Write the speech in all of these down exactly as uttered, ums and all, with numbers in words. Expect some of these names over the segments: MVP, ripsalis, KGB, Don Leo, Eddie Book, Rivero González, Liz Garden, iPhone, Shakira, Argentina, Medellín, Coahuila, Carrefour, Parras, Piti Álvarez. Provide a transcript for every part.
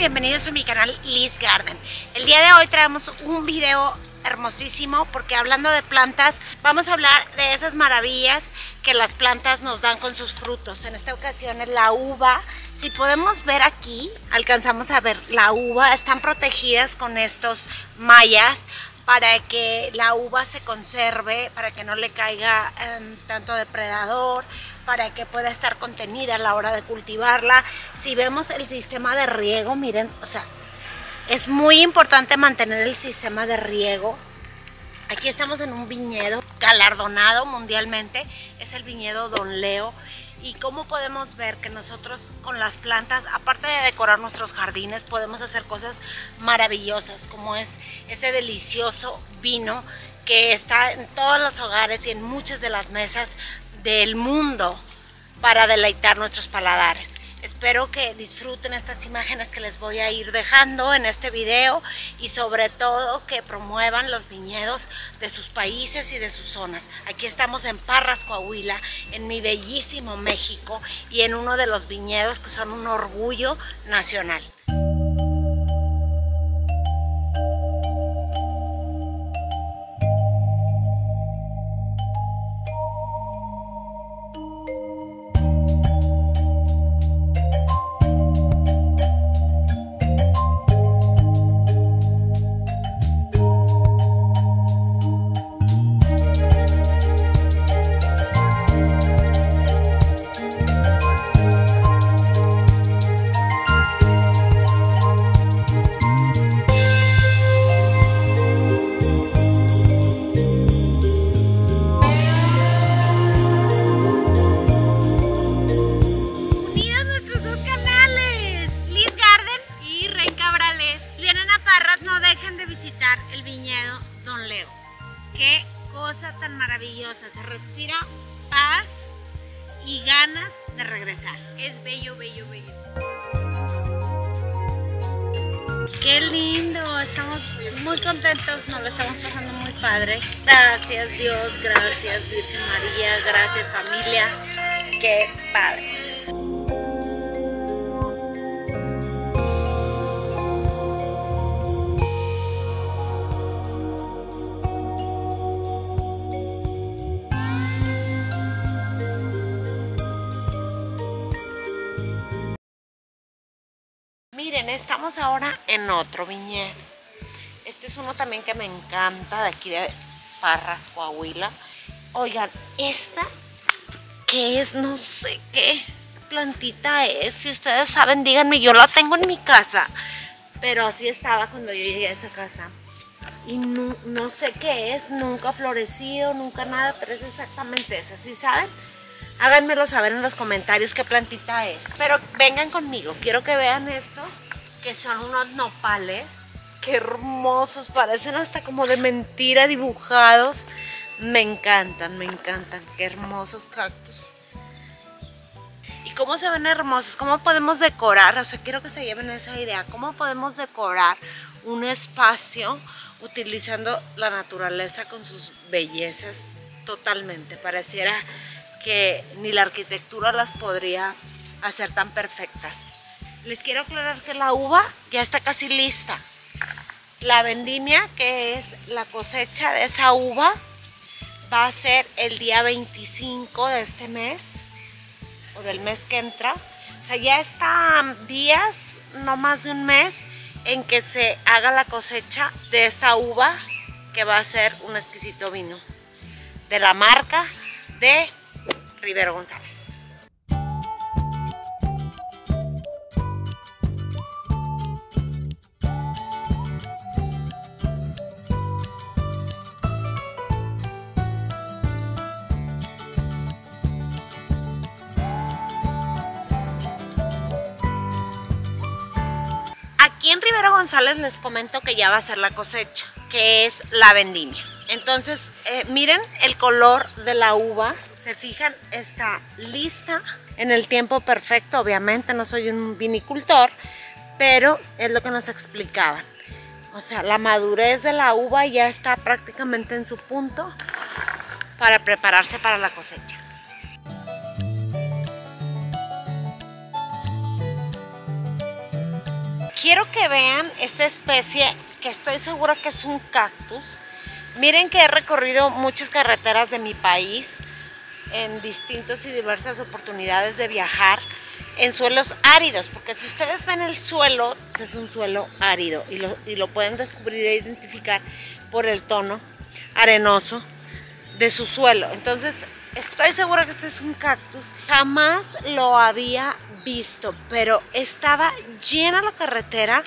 bienvenidos a mi canal Liz Garden. El día de hoy traemos un video hermosísimo porque hablando de plantas vamos a hablar de esas maravillas que las plantas nos dan con sus frutos. En esta ocasión es la uva. Si podemos ver aquí, alcanzamos a ver la uva. Están protegidas con estos mallas para que la uva se conserve, para que no le caiga eh, tanto depredador, para que pueda estar contenida a la hora de cultivarla. Si vemos el sistema de riego, miren, o sea, es muy importante mantener el sistema de riego. Aquí estamos en un viñedo galardonado mundialmente, es el viñedo Don Leo. Y como podemos ver que nosotros con las plantas, aparte de decorar nuestros jardines, podemos hacer cosas maravillosas, como es ese delicioso vino que está en todos los hogares y en muchas de las mesas del mundo para deleitar nuestros paladares. Espero que disfruten estas imágenes que les voy a ir dejando en este video y sobre todo que promuevan los viñedos de sus países y de sus zonas. Aquí estamos en Parras, Coahuila, en mi bellísimo México y en uno de los viñedos que son un orgullo nacional. El viñedo Don Leo, qué cosa tan maravillosa, se respira paz y ganas de regresar, es bello, bello, bello. Qué lindo, estamos muy contentos, nos lo estamos pasando muy padre. Gracias Dios, gracias Virgen María, gracias familia, qué padre. Miren, estamos ahora en otro viñedo. Este es uno también que me encanta, de aquí de Parras, Coahuila. Oigan, esta que es, no sé qué plantita es. Si ustedes saben, díganme, yo la tengo en mi casa. Pero así estaba cuando yo llegué a esa casa. Y no, no sé qué es, nunca ha florecido, nunca nada, pero es exactamente esa, ¿sí saben? Háganmelo saber en los comentarios qué plantita es. Pero vengan conmigo, quiero que vean estos, que son unos nopales. Qué hermosos, parecen hasta como de mentira dibujados. Me encantan, me encantan, qué hermosos cactus. Y cómo se ven hermosos, cómo podemos decorar, o sea, quiero que se lleven esa idea. Cómo podemos decorar un espacio utilizando la naturaleza con sus bellezas totalmente. Pareciera que ni la arquitectura las podría hacer tan perfectas. Les quiero aclarar que la uva ya está casi lista. La vendimia, que es la cosecha de esa uva, va a ser el día veinticinco de este mes o del mes que entra. O sea, ya están días, no más de un mes, en que se haga la cosecha de esta uva, que va a ser un exquisito vino de la marca de Rivero González. Aquí en Rivero González les comento que ya va a ser la cosecha, que es la vendimia. Entonces, eh, miren el color de la uva. Se fijan, está lista en el tiempo perfecto. Obviamente no soy un vinicultor, pero es lo que nos explicaban. O sea, la madurez de la uva ya está prácticamente en su punto para prepararse para la cosecha. Quiero que vean esta especie que estoy segura que es un cactus. Miren que he recorrido muchas carreteras de mi país en distintos y diversas oportunidades de viajar en suelos áridos, porque si ustedes ven el suelo, es un suelo árido y lo, y lo pueden descubrir e identificar por el tono arenoso de su suelo. Entonces estoy segura que este es un cactus. Jamás lo había visto, pero estaba llena la carretera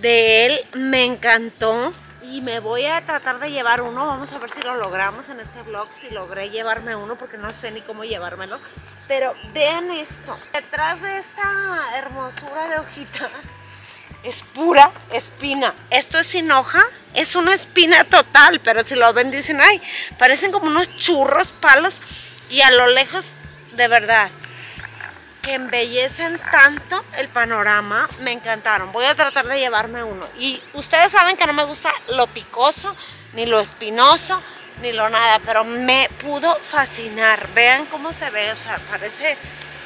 de él. Me encantó y me voy a tratar de llevar uno. Vamos a ver si lo logramos en este vlog, si logré llevarme uno, porque no sé ni cómo llevármelo. Pero vean esto, detrás de esta hermosura de hojitas es pura espina. Esto es sin hoja, es una espina total, pero si lo ven dicen, ay, parecen como unos churros, palos, y a lo lejos, de verdad, que embellecen tanto el panorama, me encantaron. Voy a tratar de llevarme uno. Y ustedes saben que no me gusta lo picoso, ni lo espinoso, ni lo nada, pero me pudo fascinar. Vean cómo se ve, o sea, parece,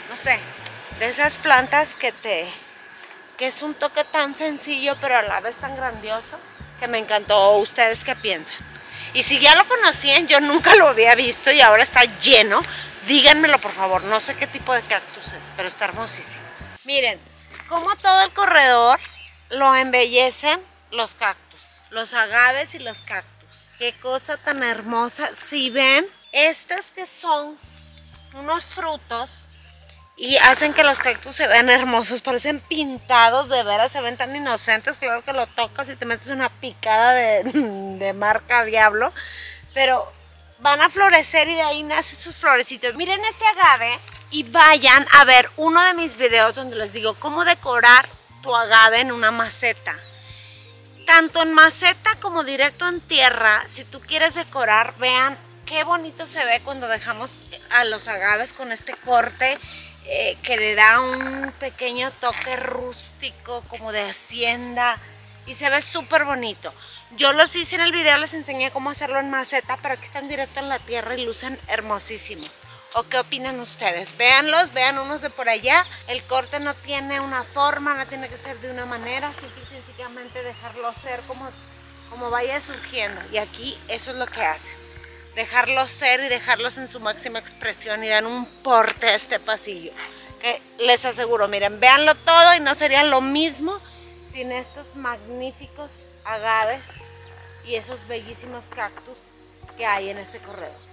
no sé, de esas plantas que te... que es un toque tan sencillo pero a la vez tan grandioso que me encantó. ¿Ustedes qué piensan? Y si ya lo conocían, yo nunca lo había visto y ahora está lleno, díganmelo por favor. No sé qué tipo de cactus es, pero está hermosísimo. Miren cómo todo el corredor lo embellecen los cactus, los agaves y los cactus. Qué cosa tan hermosa. Si ven, estas que son unos frutos y hacen que los cactus se vean hermosos, parecen pintados, de veras, se ven tan inocentes. Claro que lo tocas y te metes una picada de, de marca diablo, pero van a florecer y de ahí nacen sus florecitas. Miren este agave y vayan a ver uno de mis videos donde les digo cómo decorar tu agave en una maceta. Tanto en maceta como directo en tierra, si tú quieres decorar, vean qué bonito se ve cuando dejamos a los agaves con este corte. Eh, que le da un pequeño toque rústico, como de hacienda, y se ve súper bonito. Yo los hice en el video, les enseñé cómo hacerlo en maceta, pero aquí están directo en la tierra y lucen hermosísimos. ¿O qué opinan ustedes? Véanlos, vean unos de por allá. El corte no tiene una forma, no tiene que ser de una manera, sencillamente dejarlo ser como, como vaya surgiendo. Y aquí eso es lo que hacen. Dejarlos ser y dejarlos en su máxima expresión y dan un porte a este pasillo que les aseguro, miren, véanlo todo y no sería lo mismo sin estos magníficos agaves y esos bellísimos cactus que hay en este corredor.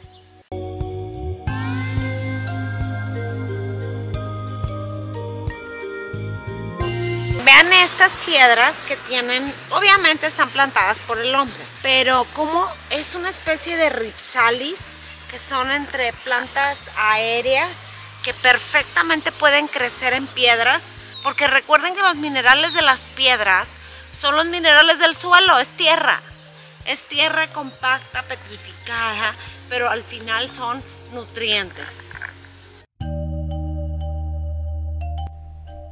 Vean estas piedras que tienen, obviamente están plantadas por el hombre, pero como es una especie de ripsalis, que son entre plantas aéreas que perfectamente pueden crecer en piedras, porque recuerden que los minerales de las piedras son los minerales del suelo, es tierra, es tierra compacta, petrificada, pero al final son nutrientes.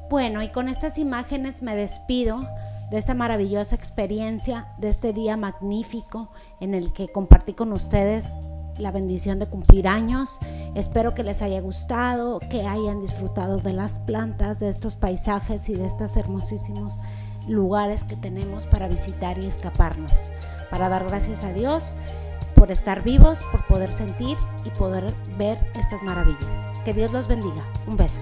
Bueno, y con estas imágenes me despido de esta maravillosa experiencia, de este día magnífico en el que compartí con ustedes la bendición de cumplir años. Espero que les haya gustado, que hayan disfrutado de las plantas, de estos paisajes y de estos hermosísimos lugares que tenemos para visitar y escaparnos, para dar gracias a Dios por estar vivos, por poder sentir y poder ver estas maravillas. Que Dios los bendiga. Un beso.